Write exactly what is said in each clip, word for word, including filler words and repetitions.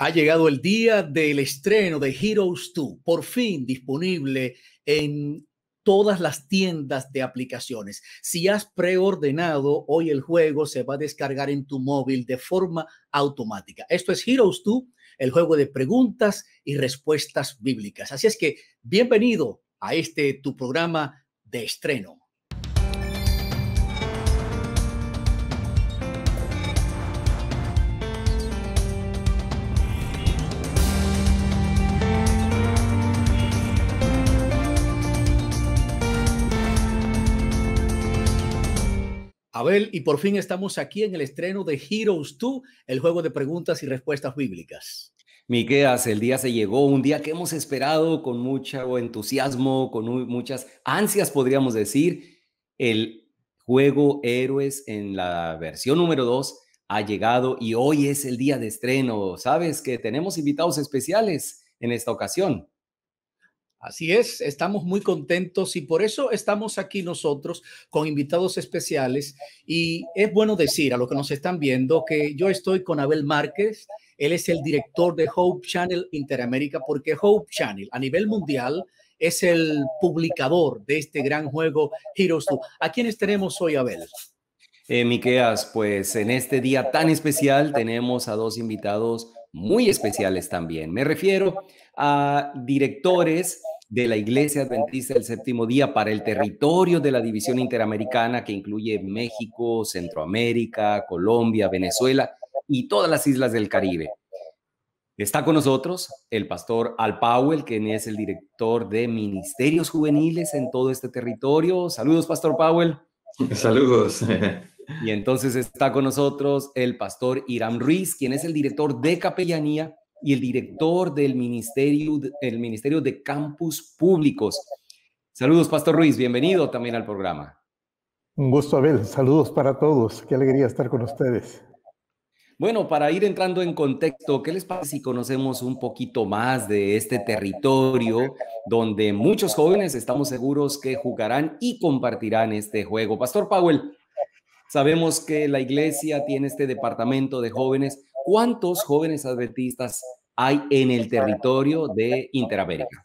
Ha llegado el día del estreno de Heroes dos, por fin disponible en todas las tiendas de aplicaciones. Si has preordenado, hoy el juego se va a descargar en tu móvil de forma automática. Esto es Heroes dos, el juego de preguntas y respuestas bíblicas. Así es que bienvenido a este tu programa de estreno. Abel, y por fin estamos aquí en el estreno de Heroes dos, el juego de preguntas y respuestas bíblicas. Miqueas, el día se llegó, un día que hemos esperado con mucho entusiasmo, con muchas ansias, podríamos decir. El juego Héroes en la versión número dos ha llegado y hoy es el día de estreno. Sabes que tenemos invitados especiales en esta ocasión. Así es, estamos muy contentos y por eso estamos aquí nosotros con invitados especiales. Y es bueno decir a los que nos están viendo que yo estoy con Abel Márquez. Él es el director de Hope Channel Interamérica, porque Hope Channel a nivel mundial es el publicador de este gran juego Heroes dos. ¿A quiénes tenemos hoy, Abel? Eh, Miqueas, pues en este día tan especial tenemos a dos invitados muy especiales también. Me refiero a directores de la Iglesia Adventista del Séptimo Día para el territorio de la División Interamericana, que incluye México, Centroamérica, Colombia, Venezuela y todas las islas del Caribe. Está con nosotros el pastor Al Powell, quien es el director de Ministerios Juveniles en todo este territorio. Saludos, pastor Powell. Saludos. Y entonces está con nosotros el pastor Hiram Ruiz, quien es el director de Capellanía y el director del Ministerio, el Ministerio de Campus Públicos. Saludos, pastor Ruiz. Bienvenido también al programa. Un gusto, Abel. Saludos para todos. Qué alegría estar con ustedes. Bueno, para ir entrando en contexto, ¿qué les parece si conocemos un poquito más de este territorio donde muchos jóvenes estamos seguros que jugarán y compartirán este juego? Pastor Powell, sabemos que la iglesia tiene este departamento de jóvenes. ¿Cuántos jóvenes adventistas hay en el territorio de Interamérica?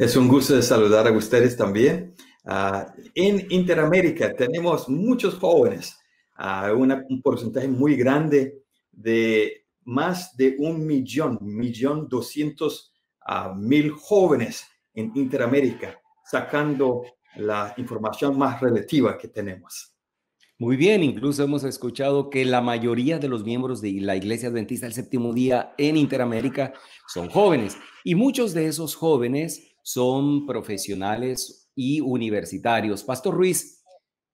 Es un gusto de saludar a ustedes también. Uh, en Interamérica tenemos muchos jóvenes, uh, una, un porcentaje muy grande de más de un millón, millón doscientos uh, mil jóvenes en Interamérica, sacando la información más relativa que tenemos. Muy bien, incluso hemos escuchado que la mayoría de los miembros de la Iglesia Adventista del Séptimo Día en Interamérica son jóvenes, y muchos de esos jóvenes son profesionales y universitarios. Pastor Ruiz,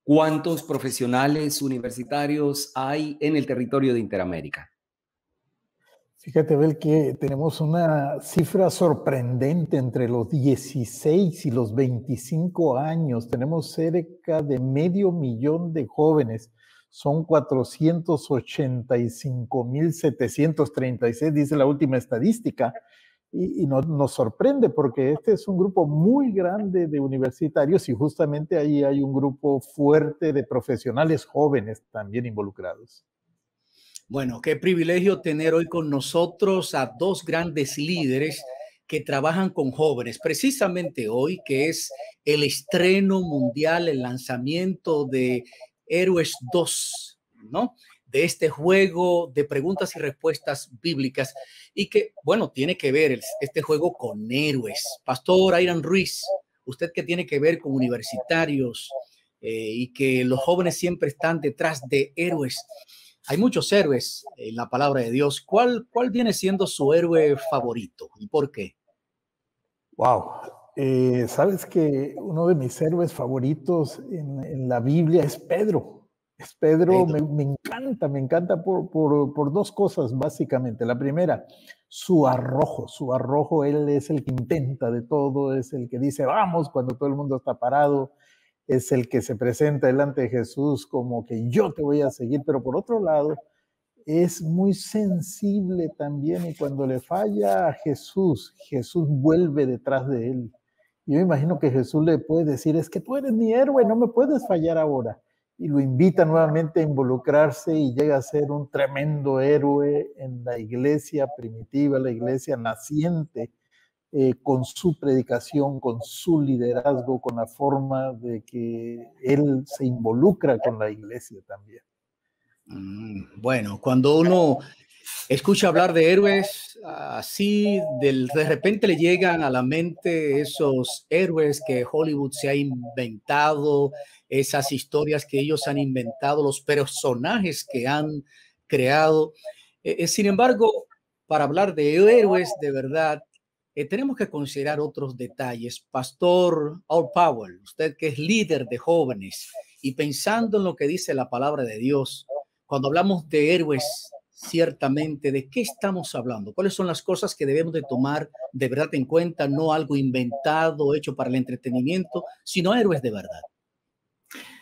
¿cuántos profesionales universitarios hay en el territorio de Interamérica? Fíjate, Abel, que tenemos una cifra sorprendente. Entre los dieciséis y los veinticinco años, tenemos cerca de medio millón de jóvenes. Son cuatrocientos ochenta y cinco mil setecientos treinta y seis, dice la última estadística. Y, y no, nos sorprende porque este es un grupo muy grande de universitarios y justamente ahí hay un grupo fuerte de profesionales jóvenes también involucrados. Bueno, qué privilegio tener hoy con nosotros a dos grandes líderes que trabajan con jóvenes. Precisamente hoy, que es el estreno mundial, el lanzamiento de Héroes dos, ¿no? De este juego de preguntas y respuestas bíblicas. Y que, bueno, tiene que ver el, este juego con héroes. Pastor Hiram Ruiz, usted que tiene que ver con universitarios eh, y que los jóvenes siempre están detrás de héroes. Hay muchos héroes en la palabra de Dios. ¿Cuál, cuál viene siendo su héroe favorito y por qué? Wow. Eh, Sabes que uno de mis héroes favoritos en, en la Biblia es Pedro. Es Pedro, Pedro. Me, me encanta, me encanta por, por, por dos cosas básicamente. La primera, su arrojo. Su arrojo, él es el que intenta de todo, es el que dice vamos cuando todo el mundo está parado. Es el que se presenta delante de Jesús como que yo te voy a seguir, pero por otro lado es muy sensible también y cuando le falla a Jesús, Jesús vuelve detrás de él. Yo imagino que Jesús le puede decir, es que tú eres mi héroe, no me puedes fallar ahora. y lo invita nuevamente a involucrarse y llega a ser un tremendo héroe en la iglesia primitiva, la iglesia naciente, eh, con su predicación, con su liderazgo, con la forma de que él se involucra con la iglesia también. Bueno, cuando uno escucha hablar de héroes, así de, de repente le llegan a la mente esos héroes que Hollywood se ha inventado, esas historias que ellos han inventado, los personajes que han creado. Eh, sin embargo, para hablar de héroes de verdad, eh, tenemos que considerar otros detalles. Pastor Al Powell, usted que es líder de jóvenes y pensando en lo que dice la palabra de Dios, cuando hablamos de héroes, ciertamente, ¿de qué estamos hablando? ¿Cuáles son las cosas que debemos de tomar de verdad en cuenta? No algo inventado, hecho para el entretenimiento, sino héroes de verdad.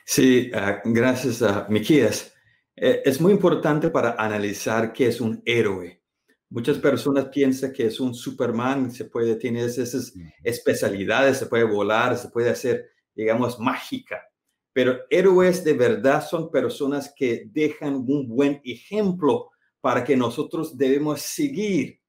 Sí, uh, gracias, uh, Miqueas. Eh, es muy importante para analizar qué es un héroe. Muchas personas piensan que es un Superman, se puede, tiene esas especialidades, se puede volar, se puede hacer, digamos, mágica. Pero héroes de verdad son personas que dejan un buen ejemplo para que nosotros debemos seguir.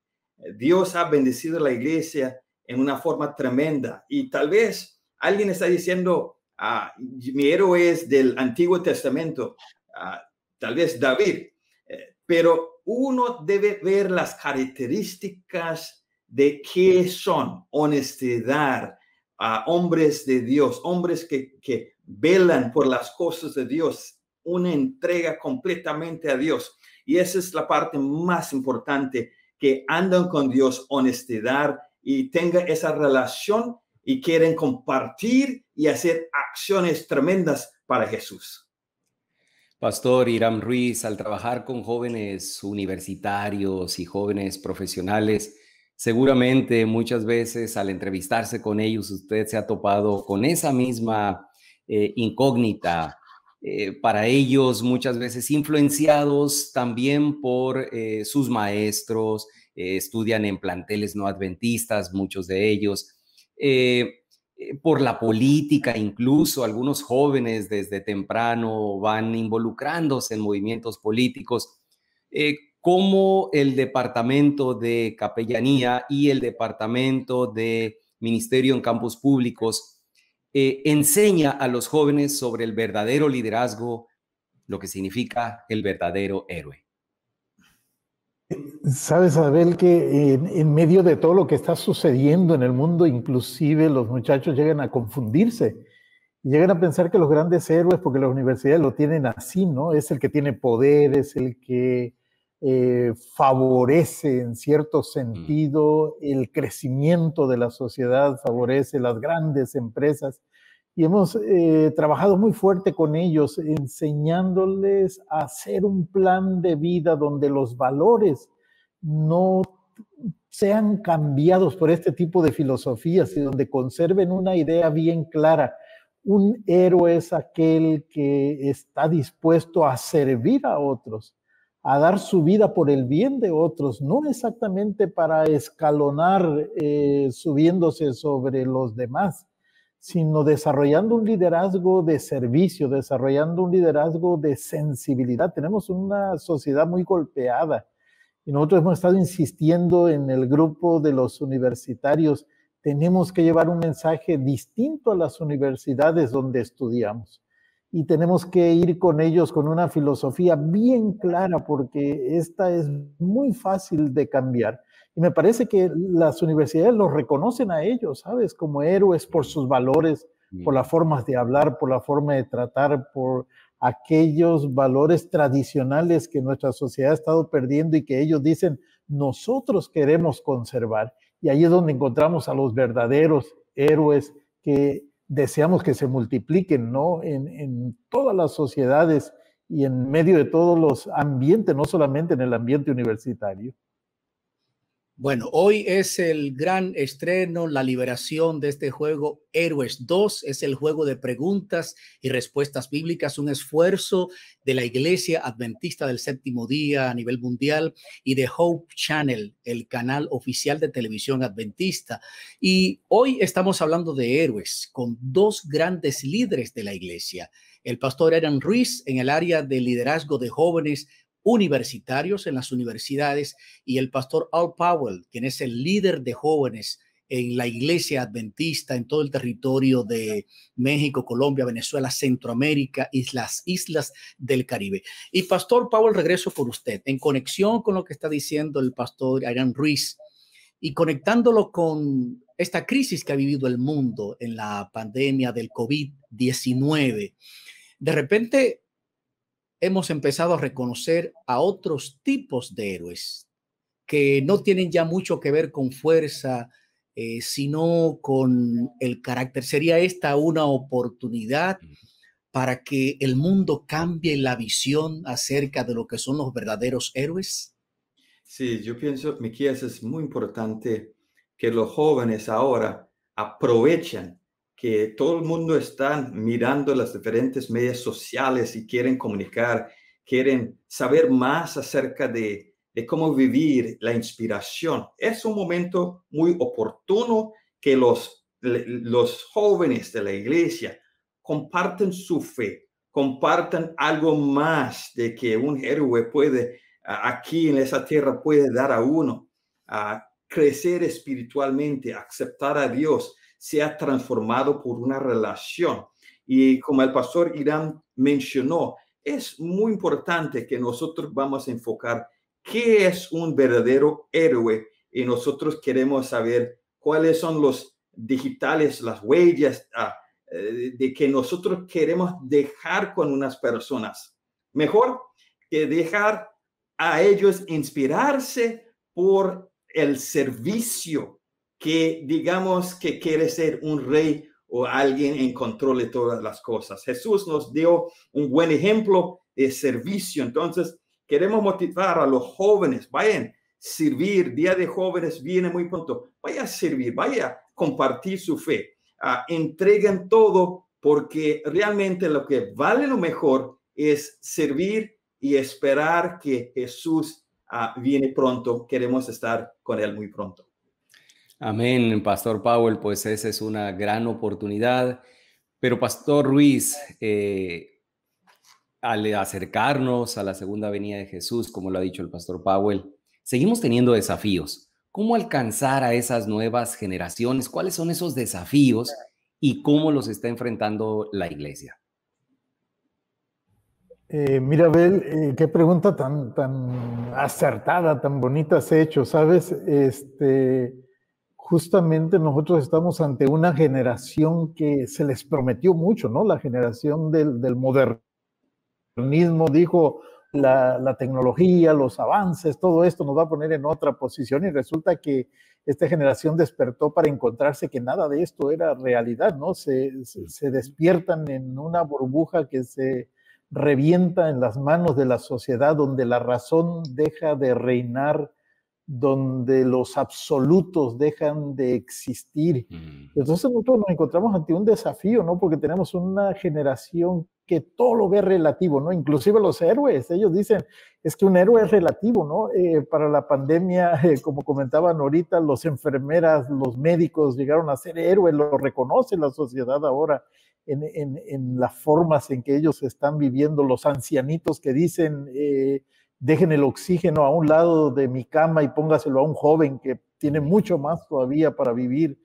Dios ha bendecido a la iglesia en una forma tremenda. Y tal vez alguien está diciendo, ah, mi héroe es del Antiguo Testamento, ah, tal vez David. Eh, pero uno debe ver las características de qué son: honestidad, ah, hombres de Dios, hombres que... que velan por las cosas de Dios, una entrega completamente a Dios. Y esa es la parte más importante, que andan con Dios, honestidad, y tengan esa relación y quieren compartir y hacer acciones tremendas para Jesús. Pastor Hiram Ruiz, al trabajar con jóvenes universitarios y jóvenes profesionales, seguramente muchas veces al entrevistarse con ellos, usted se ha topado con esa misma Eh, incógnita, eh, para ellos muchas veces influenciados también por eh, sus maestros, eh, estudian en planteles no adventistas, muchos de ellos, eh, eh, por la política incluso, algunos jóvenes desde temprano van involucrándose en movimientos políticos, eh, como el Departamento de Capellanía y el Departamento de Ministerio en Campos Públicos Eh, enseña a los jóvenes sobre el verdadero liderazgo, lo que significa el verdadero héroe. Sabes, Abel, que en, en medio de todo lo que está sucediendo en el mundo, inclusive los muchachos llegan a confundirse y llegan a pensar que los grandes héroes, porque las universidades lo tienen así, ¿no? Es el que tiene poder, es el que eh, favorece en cierto sentido el crecimiento de la sociedad, favorece las grandes empresas, y hemos eh, trabajado muy fuerte con ellos enseñándoles a hacer un plan de vida donde los valores no sean cambiados por este tipo de filosofías y donde conserven una idea bien clara. Un héroe es aquel que está dispuesto a servir a otros, a dar su vida por el bien de otros, no exactamente para escalonar eh, subiéndose sobre los demás, sino desarrollando un liderazgo de servicio, desarrollando un liderazgo de sensibilidad. Tenemos una sociedad muy golpeada y nosotros hemos estado insistiendo en el grupo de los universitarios. Tenemos que llevar un mensaje distinto a las universidades donde estudiamos. Y tenemos que ir con ellos con una filosofía bien clara, porque esta es muy fácil de cambiar. Y me parece que las universidades los reconocen a ellos, ¿sabes? Como héroes por sus valores, por las formas de hablar, por la forma de tratar, por aquellos valores tradicionales que nuestra sociedad ha estado perdiendo y que ellos dicen, nosotros queremos conservar. Y ahí es donde encontramos a los verdaderos héroes que deseamos que se multipliquen, ¿no? En, en todas las sociedades y en medio de todos los ambientes, no solamente en el ambiente universitario. Bueno, hoy es el gran estreno, la liberación de este juego Héroes dos, es el juego de preguntas y respuestas bíblicas, un esfuerzo de la Iglesia Adventista del Séptimo Día a nivel mundial y de Hope Channel, el canal oficial de televisión adventista. Y hoy estamos hablando de héroes con dos grandes líderes de la Iglesia. El pastor Hiram Ruiz en el área de liderazgo de jóvenes universitarios en las universidades y el pastor Al Powell, quien es el líder de jóvenes en la Iglesia Adventista en todo el territorio de México, Colombia, Venezuela, Centroamérica y las islas del Caribe. Y pastor Powell, regreso por usted en conexión con lo que está diciendo el pastor Hiram Ruiz y conectándolo con esta crisis que ha vivido el mundo en la pandemia del COVID diecinueve. De repente hemos empezado a reconocer a otros tipos de héroes que no tienen ya mucho que ver con fuerza, Eh, sino con el carácter. ¿Sería esta una oportunidad para que el mundo cambie la visión acerca de lo que son los verdaderos héroes? Sí, yo pienso, Miqueas, es muy importante que los jóvenes ahora aprovechen que todo el mundo está mirando las diferentes medias sociales y quieren comunicar, quieren saber más acerca de de cómo vivir la inspiración. Es un momento muy oportuno que los, los jóvenes de la iglesia comparten su fe, compartan algo más de que un héroe puede, aquí en esa tierra puede dar a uno, a crecer espiritualmente, aceptar a Dios, sea transformado por una relación. Y como el pastor Hiram mencionó, es muy importante que nosotros vamos a enfocar ¿qué es un verdadero héroe? Y nosotros queremos saber cuáles son los digitales, las huellas ah, de que nosotros queremos dejar con unas personas. Mejor que dejar a ellos inspirarse por el servicio que digamos que quiere ser un rey o alguien en control de todas las cosas. Jesús nos dio un buen ejemplo de servicio. Entonces, queremos motivar a los jóvenes, vayan a servir, Día de Jóvenes viene muy pronto, vaya a servir, vaya a compartir su fe, uh, entreguen todo porque realmente lo que vale lo mejor es servir y esperar que Jesús uh, viene pronto, queremos estar con él muy pronto. Amén, pastor Powell, pues esa es una gran oportunidad, pero pastor Ruiz, eh, al acercarnos a la segunda venida de Jesús, como lo ha dicho el pastor Powell, seguimos teniendo desafíos. ¿Cómo alcanzar a esas nuevas generaciones? ¿Cuáles son esos desafíos y cómo los está enfrentando la iglesia? Eh, mira, Abel, eh, qué pregunta tan, tan acertada, tan bonita has hecho, ¿sabes? Este, justamente nosotros estamos ante una generación que se les prometió mucho, ¿no? La generación del, del moderno. Mismo dijo la, la tecnología, los avances, todo esto nos va a poner en otra posición y resulta que esta generación despertó para encontrarse que nada de esto era realidad, ¿no? Se, se, se despiertan en una burbuja que se revienta en las manos de la sociedad, donde la razón deja de reinar, donde los absolutos dejan de existir. Entonces nosotros nos encontramos ante un desafío, ¿no? Porque tenemos una generación que todo lo ve relativo, ¿no? Inclusive los héroes, ellos dicen, es que un héroe es relativo, ¿no? Eh, para la pandemia, eh, como comentaban ahorita, los enfermeras, los médicos llegaron a ser héroes, lo reconoce la sociedad ahora en, en, en las formas en que ellos están viviendo, los ancianitos que dicen, eh, dejen el oxígeno a un lado de mi cama y póngaselo a un joven que tiene mucho más todavía para vivir.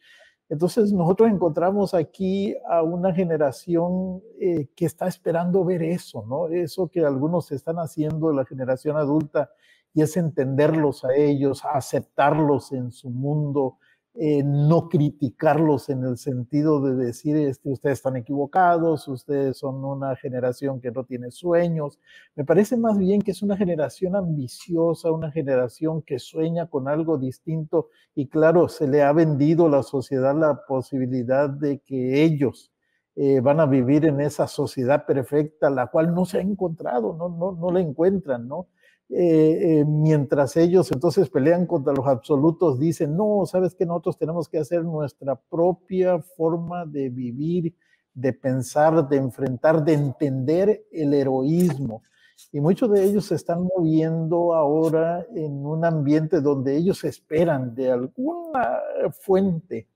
Entonces nosotros encontramos aquí a una generación eh, que está esperando ver eso, ¿no? Eso que algunos están haciendo, la generación adulta, y es entenderlos a ellos, aceptarlos en su mundo, eh, no criticarlos en el sentido de decir, este, ustedes están equivocados, ustedes son una generación que no tiene sueños. Me parece más bien que es una generación ambiciosa, una generación que sueña con algo distinto y claro, se le ha vendido a la sociedad la posibilidad de que ellos eh, van a vivir en esa sociedad perfecta, la cual no se ha encontrado, no, no, no la encuentran, ¿no? Eh, eh, mientras ellos entonces pelean contra los absolutos, dicen, no, ¿sabes qué? Nosotros tenemos que hacer nuestra propia forma de vivir, de pensar, de enfrentar, de entender el heroísmo. Y muchos de ellos se están moviendo ahora en un ambiente donde ellos esperan de alguna fuente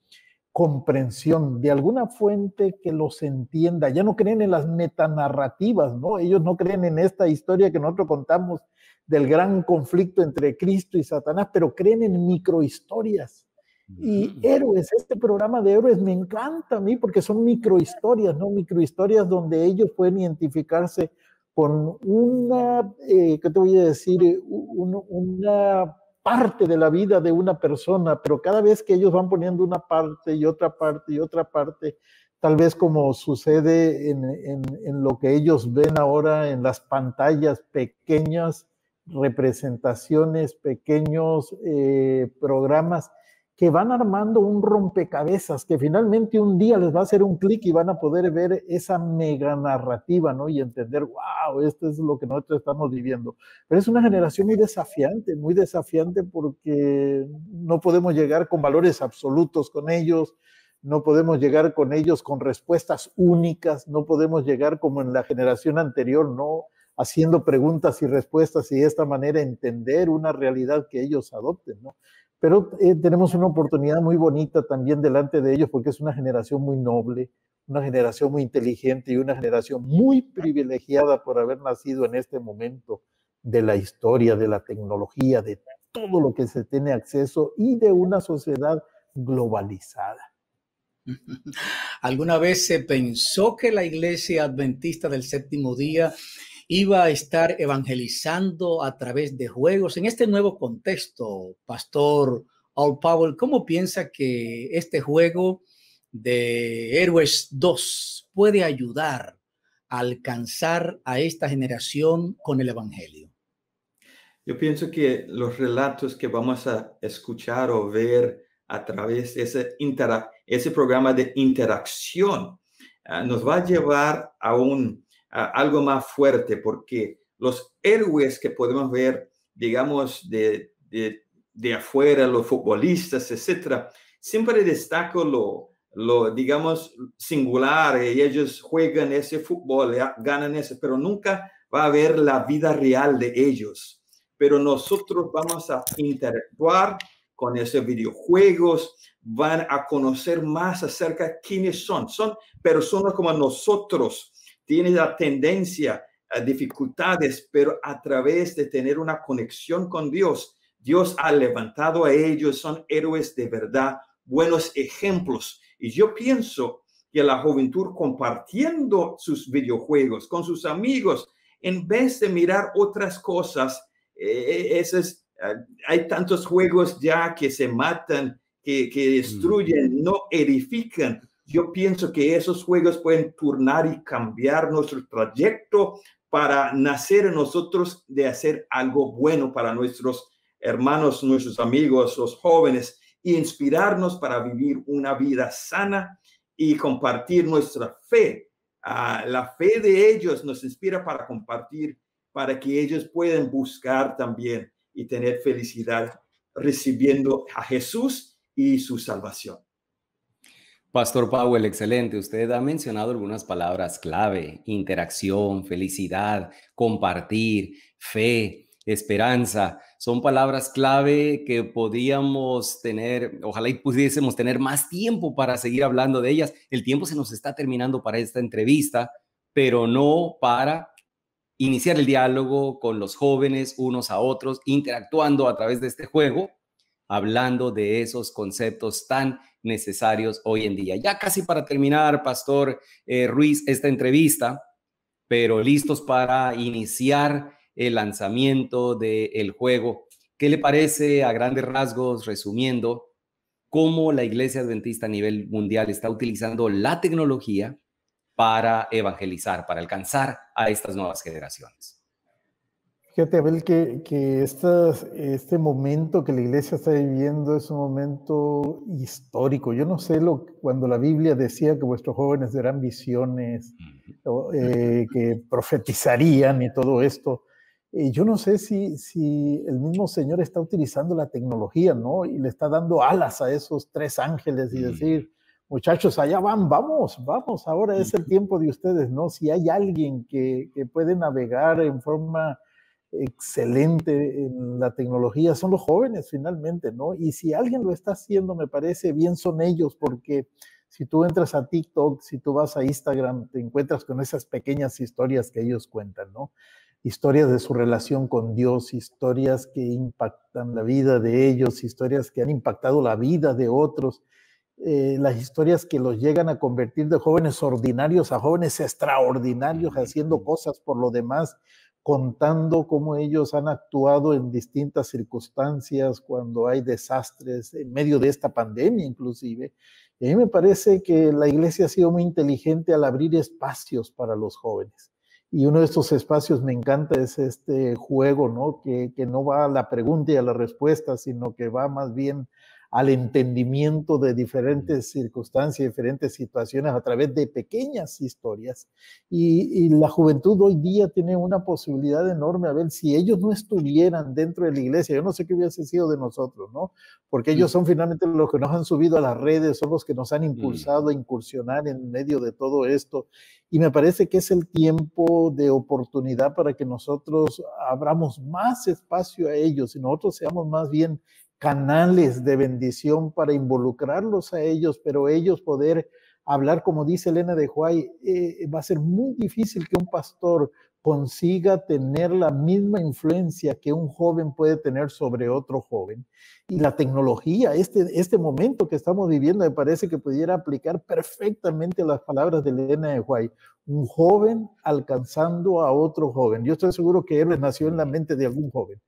comprensión, de alguna fuente que los entienda. Ya no creen en las metanarrativas, ¿no? Ellos no creen en esta historia que nosotros contamos del gran conflicto entre Cristo y Satanás, pero creen en microhistorias. Y Héroes, este programa de Héroes me encanta a mí porque son microhistorias, ¿no? Microhistorias donde ellos pueden identificarse con una, eh, ¿qué te voy a decir? Una, una parte de la vida de una persona, pero cada vez que ellos van poniendo una parte y otra parte y otra parte, tal vez como sucede en, en, en lo que ellos ven ahora en las pantallas, pequeñas representaciones, pequeños eh, programas, que van armando un rompecabezas, que finalmente un día les va a hacer un clic y van a poder ver esa mega narrativa, ¿no? Y entender, wow, esto es lo que nosotros estamos viviendo. Pero es una generación muy desafiante, muy desafiante porque no podemos llegar con valores absolutos con ellos, no podemos llegar con ellos con respuestas únicas, no podemos llegar como en la generación anterior, ¿no? Haciendo preguntas y respuestas y de esta manera entender una realidad que ellos adopten, ¿no? Pero eh, tenemos una oportunidad muy bonita también delante de ellos porque es una generación muy noble, una generación muy inteligente y una generación muy privilegiada por haber nacido en este momento de la historia, de la tecnología, de todo lo que se tiene acceso y de una sociedad globalizada. ¿Alguna vez se pensó que la Iglesia Adventista del Séptimo Día iba a estar evangelizando a través de juegos? En este nuevo contexto, Pastor Al Powell, ¿cómo piensa que este juego de Héroes dos puede ayudar a alcanzar a esta generación con el evangelio? Yo pienso que los relatos que vamos a escuchar o ver a través de ese, intera ese programa de interacción uh, nos va a llevar a un Uh, algo más fuerte, porque los héroes que podemos ver, digamos, de, de, de afuera, los futbolistas, etcétera, siempre destaco lo, lo, digamos, singular, y ellos juegan ese fútbol, ganan ese, pero nunca va a haber la vida real de ellos. Pero nosotros vamos a interactuar con esos videojuegos, van a conocer más acerca de quiénes son. Son personas como nosotros, tienen la tendencia a dificultades, pero a través de tener una conexión con Dios, Dios ha levantado a ellos, son héroes de verdad, buenos ejemplos. Y yo pienso que la juventud compartiendo sus videojuegos con sus amigos, en vez de mirar otras cosas, eh, esas, eh, hay tantos juegos ya que se matan, que, que destruyen, no edifican. Yo pienso que esos juegos pueden turnar y cambiar nuestro trayecto para nacer en nosotros de hacer algo bueno para nuestros hermanos, nuestros amigos, los jóvenes, e inspirarnos para vivir una vida sana y compartir nuestra fe. Uh, la fe de ellos nos inspira para compartir, para que ellos puedan buscar también y tener felicidad recibiendo a Jesús y su salvación. Pastor Powell, excelente. Usted ha mencionado algunas palabras clave: interacción, felicidad, compartir, fe, esperanza. Son palabras clave que podíamos tener, ojalá y pudiésemos tener más tiempo para seguir hablando de ellas. El tiempo se nos está terminando para esta entrevista, pero no para iniciar el diálogo con los jóvenes unos a otros, interactuando a través de este juego, hablando de esos conceptos tan necesarios hoy en día. Ya casi para terminar, Pastor eh, Ruiz, esta entrevista, pero listos para iniciar el lanzamiento del juego. ¿Qué le parece, a grandes rasgos, resumiendo, cómo la Iglesia Adventista a nivel mundial está utilizando la tecnología para evangelizar, para alcanzar a estas nuevas generaciones? Fíjate, Abel, que, que esta, este momento que la iglesia está viviendo es un momento histórico. Yo no sé, lo, cuando la Biblia decía que vuestros jóvenes darán visiones, eh, que profetizarían y todo esto, eh, yo no sé si, si el mismo Señor está utilizando la tecnología, ¿no? Y le está dando alas a esos tres ángeles y decir, muchachos, allá van, vamos, vamos, ahora es el tiempo de ustedes, ¿no? Si hay alguien que, que puede navegar en forma excelente en la tecnología son los jóvenes finalmente, ¿no? Y si alguien lo está haciendo, me parece bien, son ellos, porque si tú entras a TikTok, si tú vas a Instagram, te encuentras con esas pequeñas historias que ellos cuentan, ¿no? Historias de su relación con Dios, historias que impactan la vida de ellos, historias que han impactado la vida de otros, eh, las historias que los llegan a convertir de jóvenes ordinarios a jóvenes extraordinarios, haciendo cosas por lo demás, contando cómo ellos han actuado en distintas circunstancias, cuando hay desastres, en medio de esta pandemia inclusive. Y a mí me parece que la iglesia ha sido muy inteligente al abrir espacios para los jóvenes. Y uno de estos espacios, me encanta, es este juego, ¿no? Que, que no va a la pregunta y a la respuesta, sino que va más bien al entendimiento de diferentes circunstancias, diferentes situaciones a través de pequeñas historias. Y, y la juventud hoy día tiene una posibilidad enorme. A ver, si ellos no estuvieran dentro de la iglesia, yo no sé qué hubiese sido de nosotros, ¿no? Porque ellos son finalmente los que nos han subido a las redes, son los que nos han impulsado a incursionar en medio de todo esto. Y me parece que es el tiempo de oportunidad para que nosotros abramos más espacio a ellos y nosotros seamos más bien canales de bendición para involucrarlos a ellos, pero ellos poder hablar, como dice Elena de Huay, eh, va a ser muy difícil que un pastor consiga tener la misma influencia que un joven puede tener sobre otro joven. Y la tecnología, este, este momento que estamos viviendo, me parece que pudiera aplicar perfectamente las palabras de Elena de Huay. Un joven alcanzando a otro joven. Yo estoy seguro que Héroes nació en la mente de algún joven.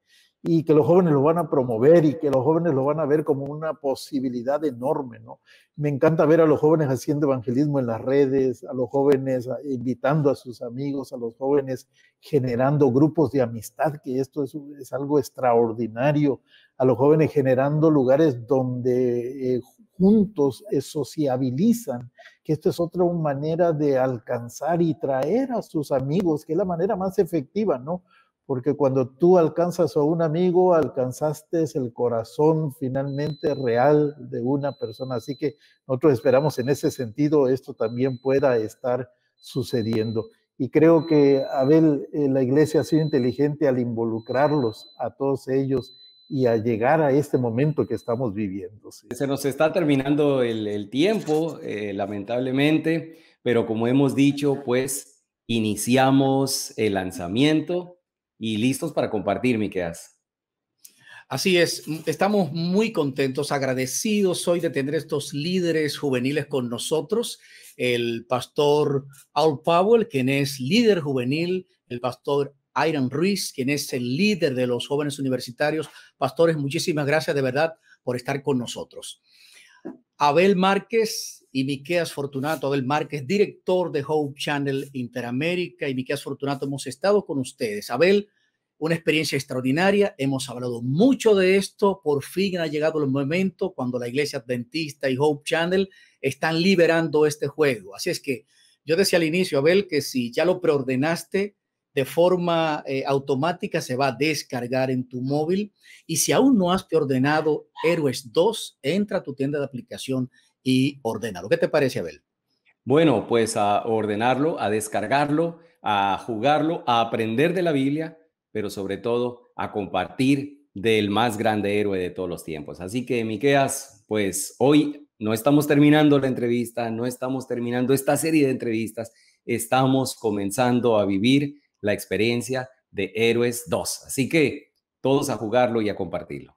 Y que los jóvenes lo van a promover y que los jóvenes lo van a ver como una posibilidad enorme, ¿no? Me encanta ver a los jóvenes haciendo evangelismo en las redes, a los jóvenes invitando a sus amigos, a los jóvenes generando grupos de amistad, que esto es, es algo extraordinario, a los jóvenes generando lugares donde eh, juntos eh, sociabilizan, que esta es otra manera de alcanzar y traer a sus amigos, que es la manera más efectiva, ¿no? Porque cuando tú alcanzas a un amigo, alcanzaste el corazón finalmente real de una persona. Así que nosotros esperamos en ese sentido esto también pueda estar sucediendo. Y creo que, Abel, eh, la iglesia ha sido inteligente al involucrarlos a todos ellos y a llegar a este momento que estamos viviendo. ¿Sí? Se nos está terminando el, el tiempo, eh, lamentablemente, pero como hemos dicho, pues iniciamos el lanzamiento. Y listos para compartir, Miqueas. Así es, estamos muy contentos, agradecidos hoy de tener estos líderes juveniles con nosotros. El pastor Al Powell, quien es líder juvenil, el pastor Hiram Ruiz, quien es el líder de los jóvenes universitarios. Pastores, muchísimas gracias de verdad por estar con nosotros. Abel Márquez y Miqueas Fortunato. Abel Márquez, director de Hope Channel Interamérica, y Miqueas Fortunato, hemos estado con ustedes. Abel, una experiencia extraordinaria. Hemos hablado mucho de esto. Por fin ha llegado el momento cuando la Iglesia Adventista y Hope Channel están liberando este juego. Así es que yo decía al inicio, Abel, que si ya lo preordenaste, de forma eh, automática se va a descargar en tu móvil. Y si aún no has preordenado Héroes dos, entra a tu tienda de aplicación y ordenalo. ¿Qué te parece, Abel? Bueno, pues a ordenarlo, a descargarlo, a jugarlo, a aprender de la Biblia, pero sobre todo a compartir del más grande héroe de todos los tiempos. Así que, Miqueas, pues hoy no estamos terminando la entrevista, no estamos terminando esta serie de entrevistas, estamos comenzando a vivir la experiencia de Héroes dos. Así que todos a jugarlo y a compartirlo.